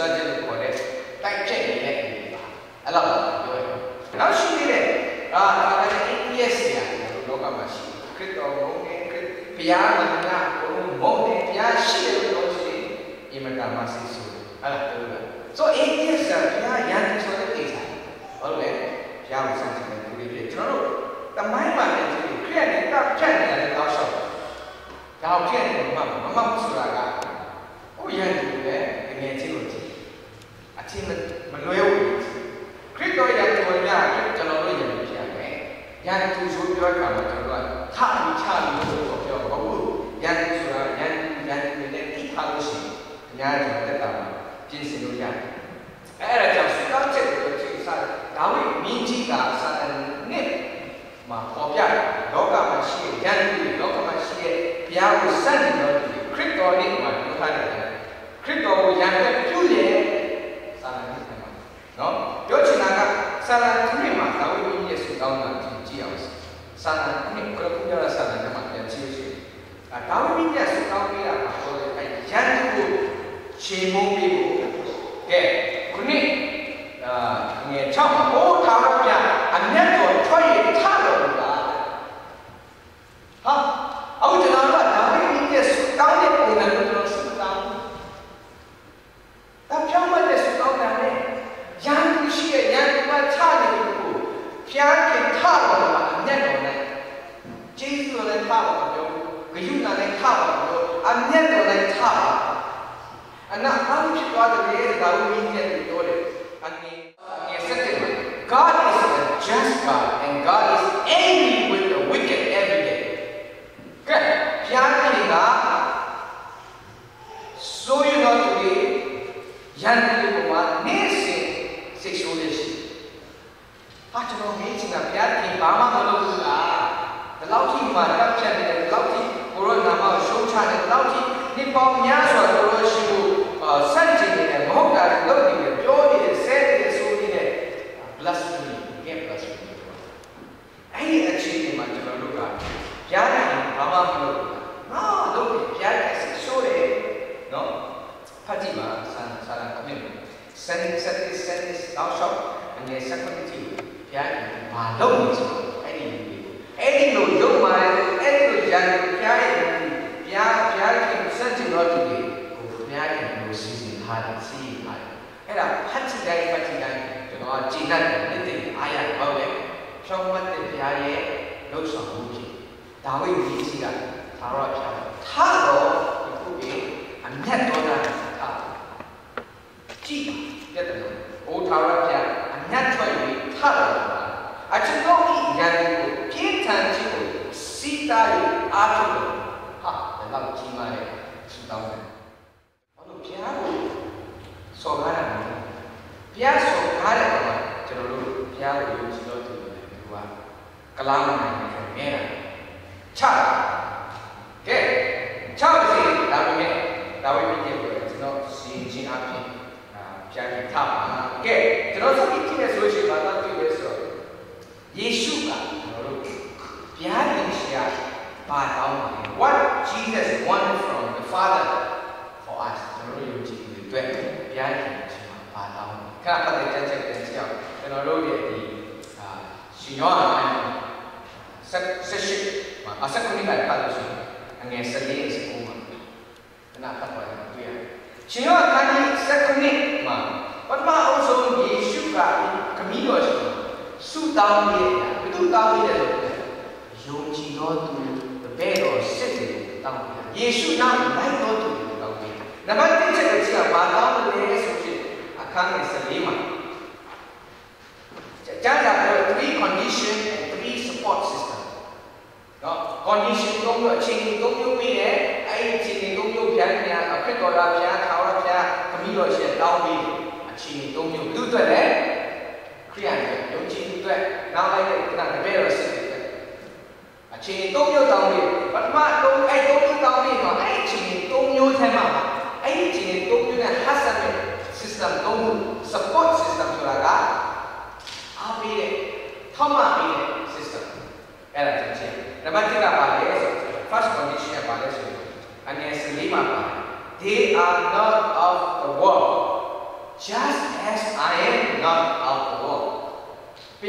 Such a good quality, like Jenny, like Allah, now she did it. piyamanna kono mohne piyashile roji imatamasi su alhamdulillah. So atheists piya yani so the thing alright piya sanjana kuri chono tamai ma ne kriya ne ta chat ne la ta shop da chat ne ma ma ma su ra ga o yan ni le ngai chi lo chi a chi ma lwe wo kriya do ya to ya chono lo yan ni piya ne yan tu so piya ka ma chono la ta ni cha ni so ko piya ba wo yan ni su ra yan ni le ti pa lo shi yan ni ta ta ma jin sin lo ya era cha su ka chat lo chi sa da wi mi chi ka sa ne ma ko piya do ka ma shi yan ni do ka ma shi ya wo san ni lo crypto ni ma lo ta ni crypto wo yan ta pyu le sa na ni ta ma no yo chi na ka sa na ni ma da wi mi yesu da na ji ji ya sa na ni ko ko ya sa na ma ya ji ji a da wi mi yesu da wi ya ma so le yan ni wo chi mo mi wo ke ku ni nge cha ma o ta ra ya an ne do choi cha lo la ha aku jangan lupa dari ini sukau dia dengan betul sukau. Tapi apa dia sukau dari yang usia yang buat cari itu, piakan tahu apa yang mana, Yesus yang tahu itu, Yesus yang tahu itu, Anja yang tahu. Anak kamu juga dari tahu ini itu oleh Anja. Anja seperti God is a just God and God is angry with the wicked every day. So you know today, young people are missing sexual issues. But you know, meeting a piatti, Mama Lula, the Lauti, my Lapchan, the Lauti, Corona, Shochan, the Lauti, Nippon Yasha, Kuroshibu, Sanjay, and Moka, and Loki, and Jodi, and Sandy, and Sudi, and blasphemy, again blasphemy. Any achievement, you know, Luka. Piatti, Mama Lula. No, look, Piatti is so no, Fatima, Salam Kamil, Send this, thou shop, and yes, secondly, Piatti, Malone, any no, don't mind, any no, young Piatti, Piatti, certain not to be, who Piatti no season hard, see hard. And a Patsy, to our Gina, anything I am aware, show what the Piatti looks on Muji. That way we see that. Taro Piatti. Taro, it could be. And that was that. Cheap, get them. Old Tara Pian, and that's why we Tara. I should know Yan, Kitan Chico, Sita, Article. Ha, I love Chima, 2000. On the piano, so Hana. Piasso Hana, General Piano, you still do it. Kalama, Mena. Chara. Get. Chara, that we make. Dawe video itu no sinji api, jadi tapan. Okay, terus lagi kita solusi pada tu besok. Yesus kan, kalau biar Malaysia pada awal, what Jesus wanted from the Father for us, kalau you jadi tuan, biar Malaysia pada awal. Kenapa dia cakap Malaysia? Kalau dia di Singapura, asal kuningan pada tu, angin sedih semua. Kenapa buat itu ya? Siapa kali sekonik mah? Pertama usul Yesus kali kami dua sudah dia, betul tahu dia. Yang jilat tu, betul sedih tahu dia. Yesus nak baik tahu dia tahu dia. Nampak tidak kerja batal oleh Yesus akan selima. Jangan ada three condition and three support system. No condition dong tu, cing dong tu pilih. Chin Tung Yu Pian Pian, a quick or a pian, Tara Pian, Camilo Shed, Downbeat, a Chin Tung Yu do that, eh? Crean, don't chin do that, now I get not embarrassing. A Chin Tung Yu Downbeat, but my don't I don't do downbeat, or I Chin Tung Yu Tema, I Chin Tung Yu and Hassan system, don't support system to like that. I'll be it, Toma be it system. Ella Chin. The Matina Bales, first condition about this. And yes, they are not of the world, just as I am not of the world. The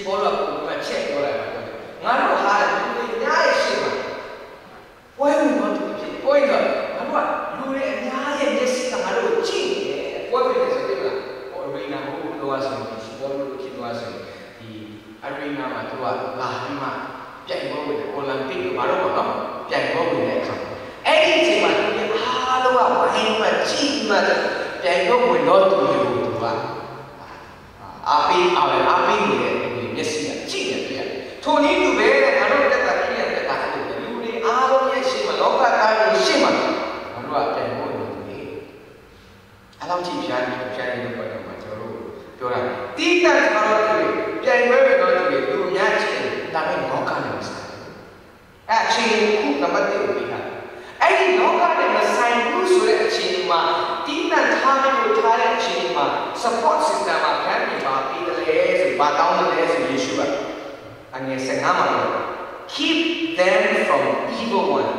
希伯勒古文迁过来了，俺老汉有的伢也喜欢，我有么东西，我有，俺说有的伢也喜欢，俺老敬耶，我为的是对吧？我为那我多少生意，我多少生意，俺为那嘛多少拉你嘛，变我为的，我能变个马路嘛弄，变我为的看，哎，这嘛东西啊，多少玩意嘛，金嘛的，变我为老多有多啊。 Api awal api ni, biasa cina tu ya. Tuh ni tu ber, kalau kita tak tahu, tu ni awalnya siapa, orang kata siapa, baru ada yang boleh tu. Alam cipian itu pada macam tu orang. Tiada kalau tu, yang berbetul tu dunia cina, tapi nokah yang besar. Cina kuat nampak tu dia. Nokah yang besar itu surat cina, tiada thamil thamil cina, support sistem macam. Keep them from evil one.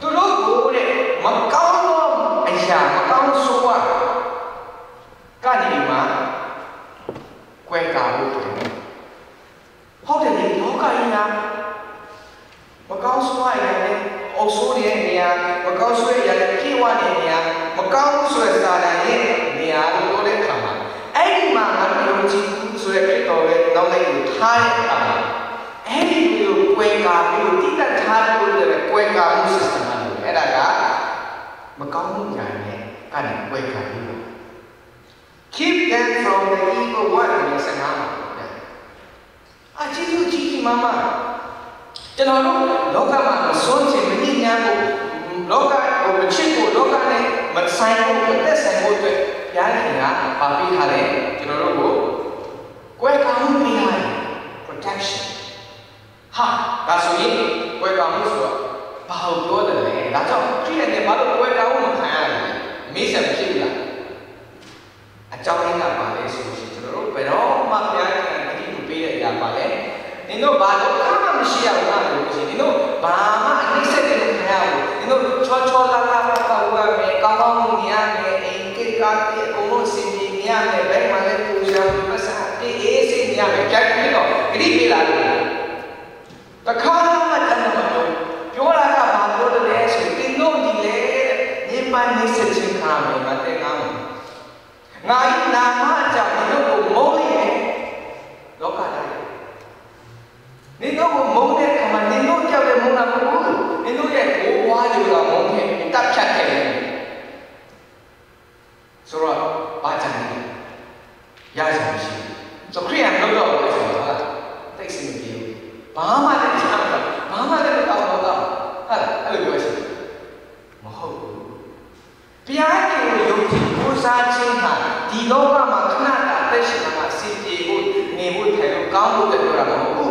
Tu logo ni makau, aja makau semua. Kali lima, kue kau. How did you know kau ini? Makau semua ini, osuri ini, makau semua yang kiwan ini, makau semua sahaja ini, ni ada boleh kah? Ini mana yang cik sudah kita boleh tahu lagi Thai kah? Ini tu kue kamu tidak tahu dengan kue kamu sistem mana, adakah? Makamu jangan kan kue kamu. Keep them from the evil one yang senang. Aji tu cik mama. Jangan loka mana sonce meninya ku, loka ku menciku loka ni mencaiku kita sanggup tu. Yang kena papi hari jangan logo kue kamu pilihan protection. हाँ, कासुनी कोई Camus हुआ, बहुत दो दिन है, राजा ठीक है ने बालू कोई कामू मखाया है, मिशन ठीक है, अच्छा वही ना बाले सोची चलो, पेरो माफ़िया ने तीन रुपये या बाले, इनो बालू काम मिशिया हुआ लोगी, इनो बामा निशे ने मखाया हुआ, इनो छोचो लाला पापा हुआ में कामू निया में इनके काटे कोनो सिंधिया में बैंक माले पूजा में साथी ऐसे निया में क्या किलो गरीबी लाल Takkan macam mana? Jualan apa bodoh ni? Setinggal di le, ni mana sejuk kami, mati kami. Ngai nama jadi tu moli, lokal. Ni tu moli, kami ni tu jadi mula mulu, ni tu jadi wajib lah moli, tak cakap ni. Surat baca ni, ya jangan. So kira yang bodoh ni semua, tak sini. Mama ada cakap, mama ada beritahu, ada juga sih. Mahu, biar kita yukti pusat cinta, di luar makna tak terima sisi itu, niat teruk kamu terlalu mahu.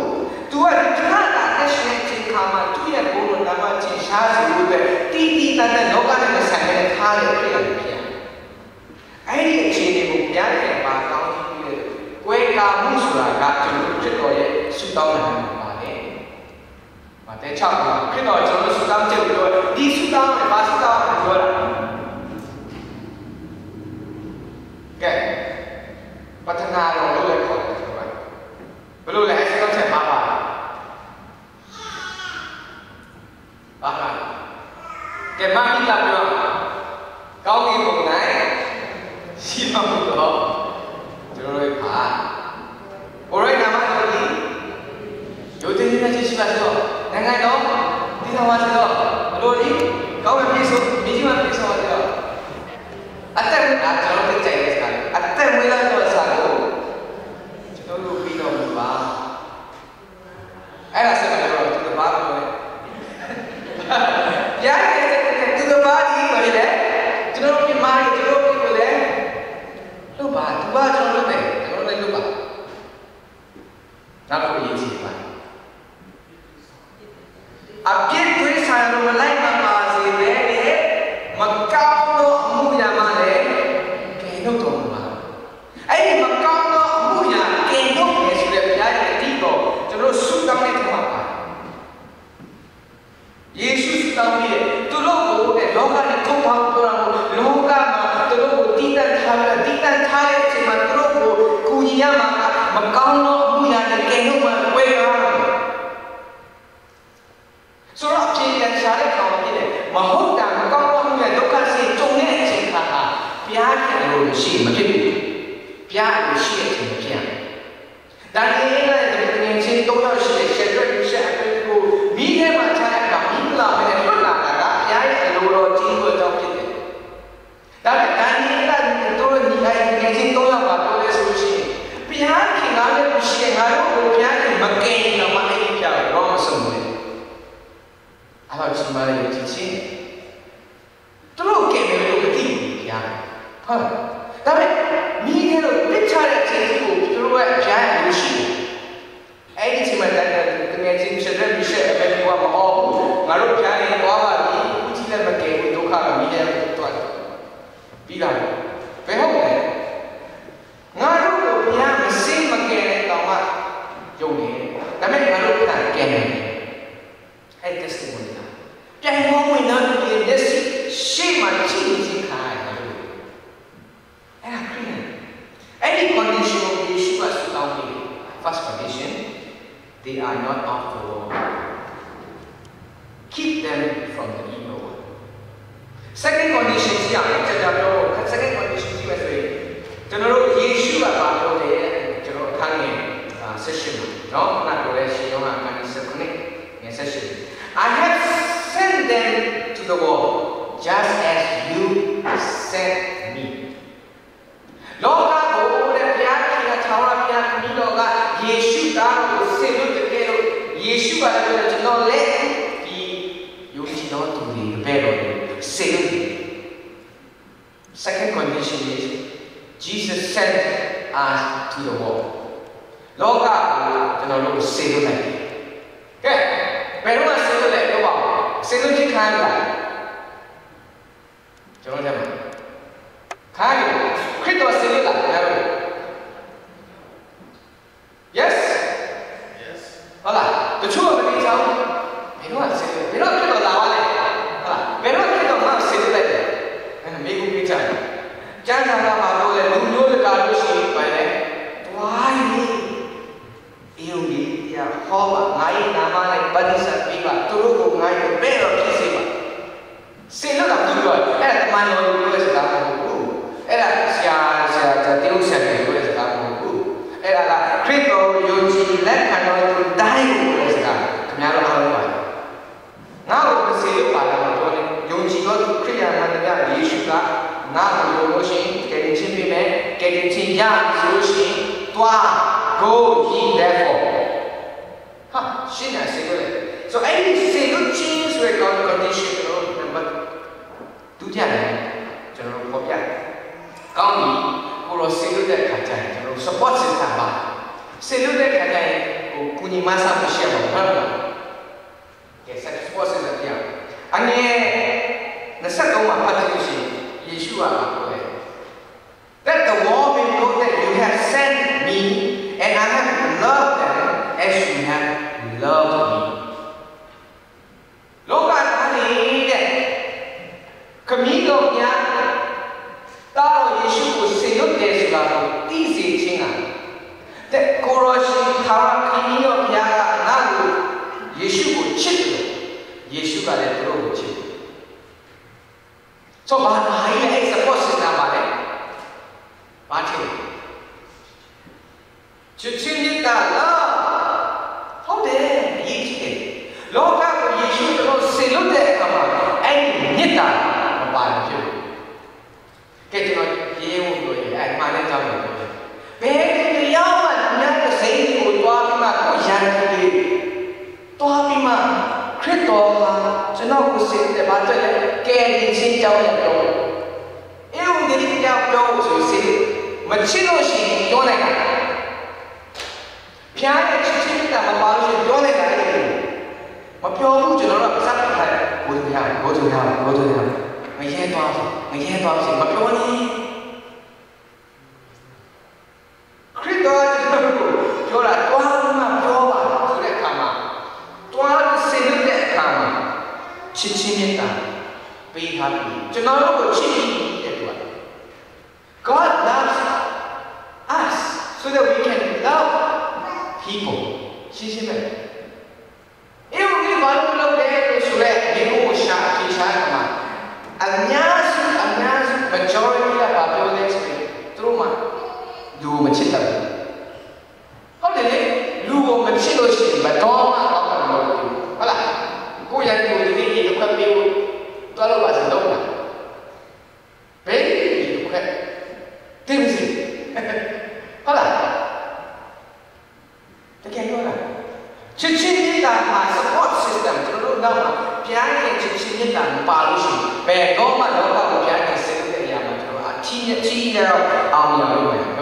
Tuan makna tak terima cinta mana tu yang boleh nama cinta itu titi tanda lokan yang sangat terlalu berlebihan. Aini cinta biar kita bakal hidup. Kue kamu sudah kacau cukup ya sudah. Mata cakap, kita jangan sudam cakap, di sudam lepas sudam jual. Okay, pertanyaan orang luar kau jual, belum leh sekarang saya bapa, bapa. Kemarin kita bilang, kau ni bukan siapa betul, jual apa? Orang nama kau ni, jodoh ni macam siapa tu? Nengai dong, di sahaja dong. Lalu ni, kau mempisah, biji mempisah sahaja. Atar, jangan tercaya sekali. Atar mula jual sahaja. Jauh lebih dong, bah. Enak sekali orang tu bah. Ya, tu bah ini boleh. Jauh lebih mai, jauh lebih boleh. Tu bah jauh lebih tu bah. Nak pergi siapa? अब ये कोई सालों में line मापाजी लेने मक्काओं को अमूया मारे केनो तो मार ऐ मक्काओं को अमूया केनो के सुले प्यार के दीपो जब लोग सुताम ने तो मारा यीशु सुताम ये तो लोगों ने लोगा ने तो भाग तोड़ा लोगा मार तो लोगों तीन थाले चिमत लोगों कुनिया मार मक्काओं 压力是也成这样。但是现在这个年轻都要是的，现在就是这个，明天晚上要搞明了，明天又哪来的？压力都落进我这里的。但是咱现在都是你看年轻都要把多的熟悉，不然平常的不行，还有不然你没给那么一条老什么的，还有什么有几千？ Teruk ke mereka ketiga, ya. Hah. Tapi, ni kalau bicara tentang teruk jahat musuh, ini cuma tentang dengan jenis musuh yang berkuasa mahu ngaruk jahat yang kuasa ini, kita pakai untuk kami yang tuan. Bila, faham tak? Ngaruk yang mesti pakai tawar jauh. Tapi ngaruk tak kena. Ini testimoni. Jangan mahu nak diinvest. 谁嘛静静看爱的路？哎呀，对呀。Any condition of issue as to how we first condition, they are not of the Lord. Keep them from the evil one. Second condition, siapa yang jauh? Second condition siapa tu? Jenero Yesus apa tu dia? Jenero kami session, no? Nak boleh siapa kami session ni? Session. I have sent them to the world. Just as you sent me. Loga ko ule piyaki na chawala piyaki ni loga Yeshu da usse yute pero Yeshu ba yule chino le ki yule chino tuli pero sent. Second condition is Jesus sent us to the world. Loga ko chino loga usse yule. Okay, pero usse yule loga usse yule chino. 知道吗？看，看到谁了？来吧。Yes。Yes。好了，就出我们这一招。没弄谁，没弄看到哪位了？好了，没弄看到哪谁来的？哎，没顾没讲。讲啥了嘛？都来弄弄的搞东西来嘞。哇哩，有你呀，好吧，俺也他妈的不离身边吧，都如果俺有没有脾气吧。 Sehingga tak tujuan, teman orang boleh sekarang guru, siapa jatuh siapa boleh sekarang guru, kripto yuji lekar orang pun dah boleh sekarang, kenyal apa? Ngau bersih pada orang tu, yuji kalau kripto mana dia juga, ngau bersih kencing pimen, kencing yang bersih tua, goji level, ha, siapa sekarang? So ini sekarang change record condition. 这样呢，就是我讲，讲你，我罗十六代开展，就是 support 生产吧。十六代开展，我估计马上不写了，看到？也是 support 生产这样。啊你，那啥都嘛，反正就是耶稣啊，对。That the world may know that you have sent me, and I have loved them as you have loved me. Kemiloknya, tahu Yesus sejauh desa lalu tiada cinga. Tapi korosif tarak kemiloknya lalu Yesus bercinta, Yesus ada perlu bercinta. So bahaya ini seperti apa ni? Macam, cinta kita. Dua mencintai. Kau ini lugu kecil sih, betul mah kau kan lugu itu. Malah, kau yang lugu ini bukan lugu, kalau bahasa dong lah. Baik, bukan. Tim sih, malah. Terkaya orang. Cuci kita masuk pot sistem terlalu lama. Piannya cuci kita palsu. Betul mah dong kalau piannya sendiri yang macam apa? Cinya awal yang kau ni.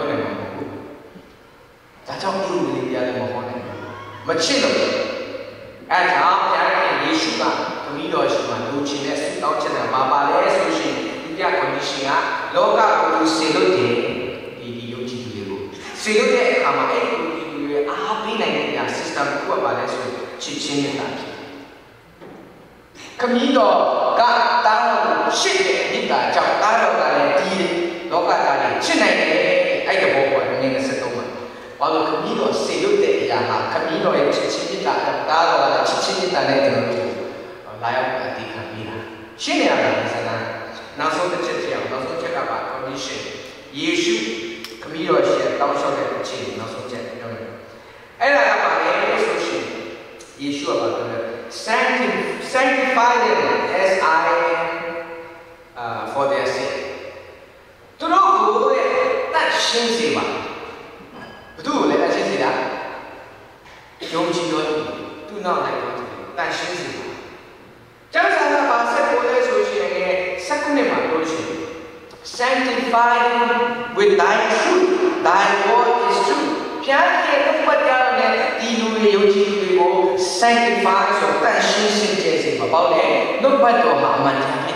Jangan dulu beli dia dengan mohonnya, macam tu. Atau jangan ni cuma tujuan cuma tujuan esok tahu cina bapa le esok ni dia kondisi ah, loga itu seluruhnya di uji dulu. Seluruhnya sama itu dulu apa ni yang sistem kuat bapa esok cuci ni lagi. Kami itu kat dalam sini kita jauh dalam dalam di loga dalam cina ni ada bukan ni sesuatu. Walau kami lo seluruh ya, kami lo yang cincin kita kata lo cincin kita ni terlalu layak hati kami lah. Siapa yang sana? Langsung tercium, langsung cakap apa kondisi. Yesus kami lo siapa tahu siapa cincin langsung cakap. Ella apa yang Yesus cincin? Yesus apa tu? Sanctify them as I am for their sake. Tolong tu yang tak cincin apa? Betul, lepas ini dah, jom cinta tu nak lagi, tak sih. Jangan salah bahasa boleh solusi ni, sekali macam tu. Sanctify with thy truth, thy word is truth. Tiada yang berjalan yang diluar jom cinta itu sanctify so tak sih sih bapa boleh, nampak tu aman jadi.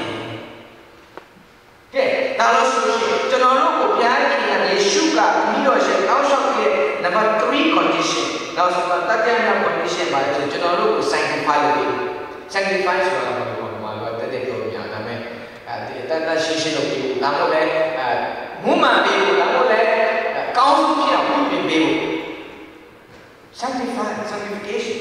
Okay, kalau solusi, jangan lupa tiada yang suka milosi. Number three condition. Now, that is the condition. But the general is sanctify. Sanctify is what we want. Malu, that is the idea. That is that that she should be. That is that woman be. That is that council should be. Sanctify, sanctification.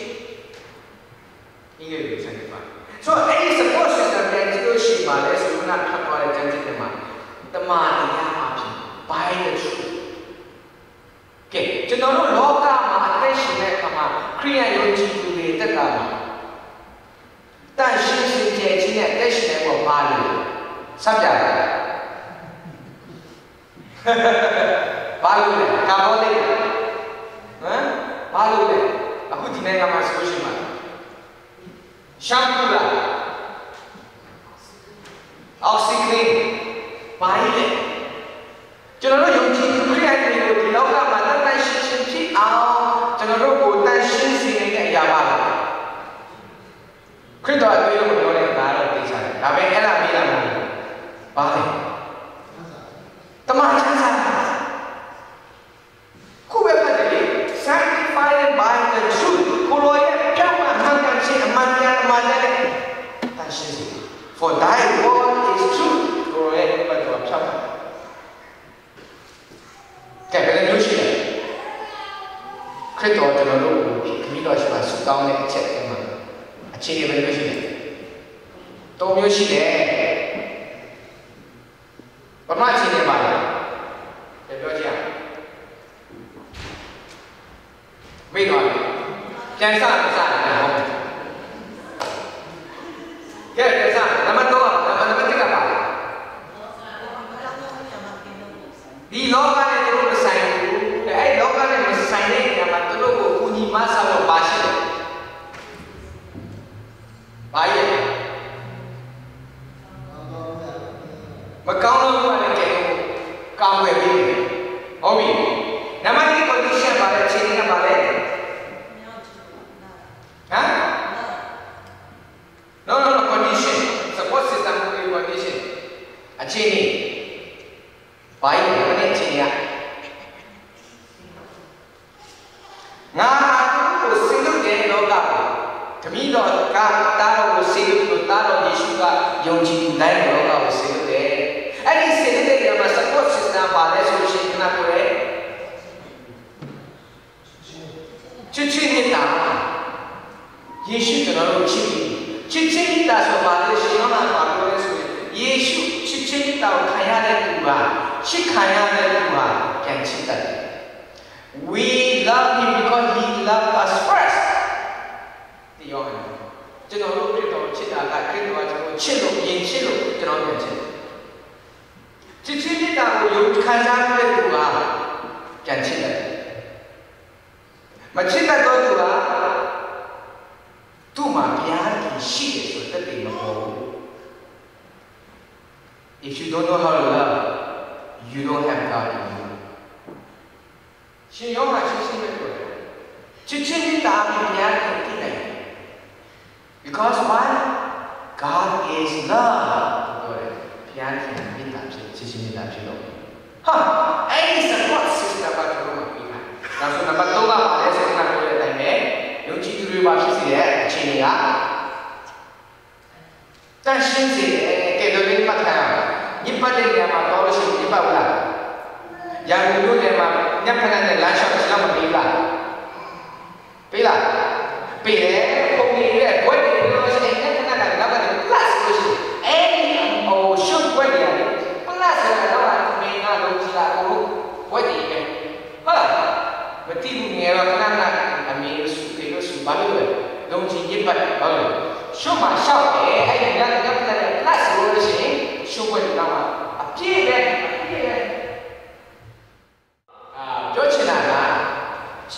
English is sanctify. So, any supposed that the generation, but as we not talk about the generation, the man is happy by the truth. Okay, jenama loka mahadeshi lekama kriya yojiju lekama. Tapi sejati ni deshi lekwa malu, sabda. Malu lek, kamu lek, malu lek. Aku tidak nak masuk siapa. Shampoo lah, oksigen, baik lek. Jenama yojiju kriya yojiju loka. Kita ada yang boleh taruh di sana, tapi elah bilang balik. Teman saya, kau berapa jadi? Sanctified by the truth, kalau ia cuma hanya si manusia manusia, tak sih. For thy word is truth, kalau ia berbuat apa? Kepala lusi. Kita ada yang boleh kita siapa sudah nak cek teman. Ciri berikutnya, Tom Yoshide, pernah ciri mana? Terbaca. Minum. Jangan salah salah. Jangan salah. Nama dua, nama tiga apa? Di lokan itu bersaing. Eh, lokan itu bersaing. Nama tu logo punya masa berpasir. Baik. Macam mana kita kamu ini, Omi. Nama ni kondisi apa le? Ciri apa le? Hah? No kondisi. Support sistem punya kondisi. Ciri. Baik. Apa ni ciri ya? Nah, tu singgung je loga. Kami dah tahu sesuatu, tahu isu yang cinta yang orang sesuatu. Ini sesuatu yang masa kau sistem pada solusi nak buat. Cuci ni tak, Yesus terlalu cuci. Cuci ni tak sebab ada siapa nak buat solusi. Yesus cuci ni tak kaya ada dua, si kaya ada dua yang cinta. 실로 들어오면 지친다고 욕한 사람들 누가 잔친다. 마친다 또 누가 두마 비하기 시에서 뜻이 먹고. If you don't know how to love, you don't have God in you. 신용하 지친을 거예요. 지친다고 비하기 뜻이네. Because why? God is love. 비아는 믿답지, 지식이 답지로. 하, 에이스 쿼스 답지로 믿다. 나서 나만 또가 말해서 생각을 했다네. 용지들을 봐주세요, 진이야. 단신세, 깨도는 맞아요. 이빨에 대만 어르신 이빨라. 양육에 대만 냠편한테 라셔 지나면 빌라. 빌라. 빌에 공기에 Cuma shock eh, ada yang kita kelas dulu di sini, cuma nama apa dia? Ah, jadi nana,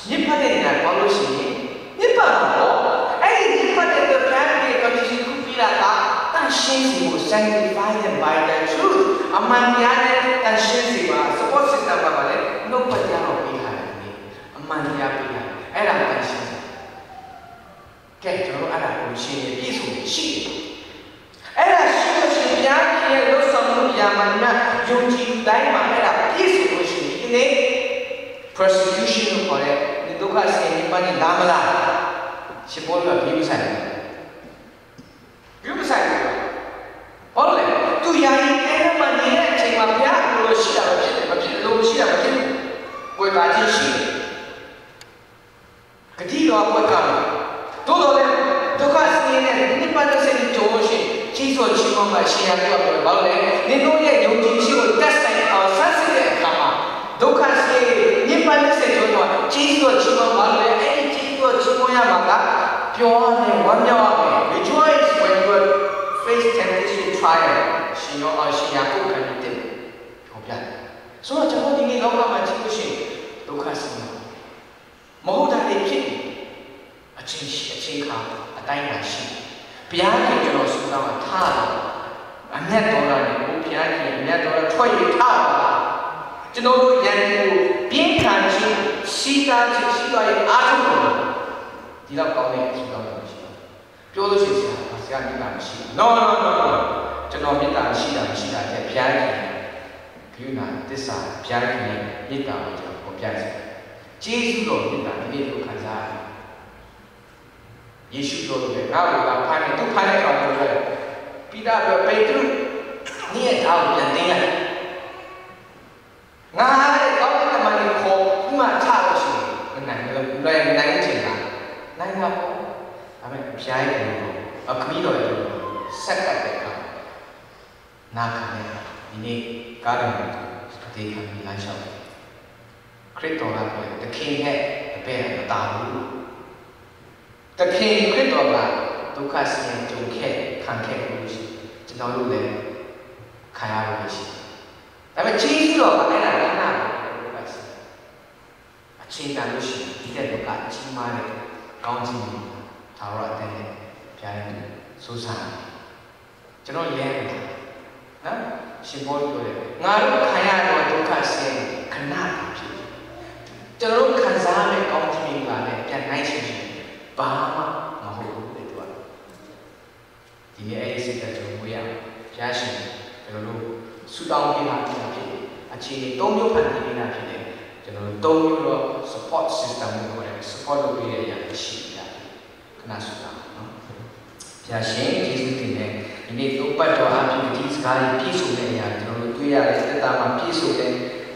ni pada ni nak balu sini, ni pada apa? Eh, ni pada tu kan dia kalau jadi kupira tak, tan sih semua sanctified and by the truth, amanian tan sih semua, sebab kita bawa le, no pada orang pihak ini, amanian pihak, eh lah tan sih. 这就是阿拉过去的基础信仰。阿拉信的是别人的什么别人呢？用基督来嘛，阿拉基础的信仰呢 ，persecution 好嘞，你都看圣经把你打不打？是保罗比不上的，比不上的。好嘞，都要你爱他嘛，你爱听嘛，不要我们信仰不信，不信我们信仰不信，我把这信，可第一个我讲。 도도는 독학생이네 니빠도생이 좋으신 지소 지문과 신약력을 말해 니노의 용진식을 따스하게 사스리에 가마 독학생이 니빠도생 좋으신 지소 지문 말해 에이 지소 지문야마다 병원에 완명하게 Rejoice when you face temptation trial 신약국 가는 때문에 병변 소아 저번에 너가만 지구신 독학생이 모호다리 핀啊，真是，真好，啊，当然是，不要去就是那么差了，俺那多少人不要去，俺那多少创业差了，这都是人，你老讲的知道吗？就都是这样，不要去，就那么大事，那么大，这农民大事，那么大事，家庭，就那这啥，家庭，你到我就不要去，耶稣都是那里面都看啥。 예수도 나를 아파니 두 판에 가보래. 비다가 베드로 니에 다운 잔디야. 나를 거기다 많이 고 그만 차듯이 맨날 그래 맨날 제가 나이가 아멘 비아이고 아 그리로 색깔대가 나가네 이니 가르는 되게 나셔. 크리토라고 the king head the bear 다루 The king created Allah, Dukasin, Junke, Kanke, Janorude, Kayawish. That was Jesus of Anna, Dukas. A Chinalushi, he did look at Chimani, Gaunting, Tara, Dene, Pian, Susan. Janor Yan. She bought to it. Naru Kayan or Dukasin, Kanak. Janor Kazame, Gaunting, Pian, Nightingale. Bahama mahu betul. Dia ada sesuatu yang jadi, kalau sudah kita pilih, aci tunggu pada kita pilih, kalau tunggu lo support sistem itu ada, support lebih yang bersih lagi, kena sudah. Jadi jenis ini, ini upaya doa jenis kali pisu ni ya, kalau tu ya setelah pisu ni,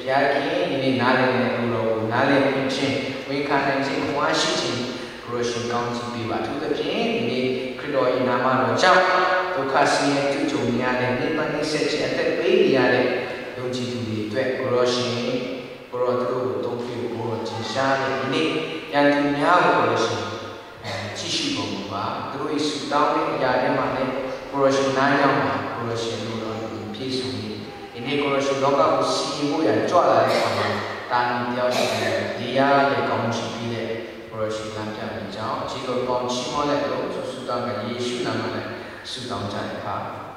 biar ini nalen lo nalen macam, mereka macam kuasa. 그러신 강진비와 두더비니 그리도이 남아로 자 독하시에 두종이안에 일반인 세지한테 베이리안에 용지들이 돼 그러신 그러도 동피우 그러진샤니 양두미하고 그러신 지시범과 드로이 수다운의 야대만에 그러신 나냐 gioca così muoiancuala tan dia sini dia le konjibile prosi lampian jao jigo konjimole lo su su da yesu namale su dang jai pa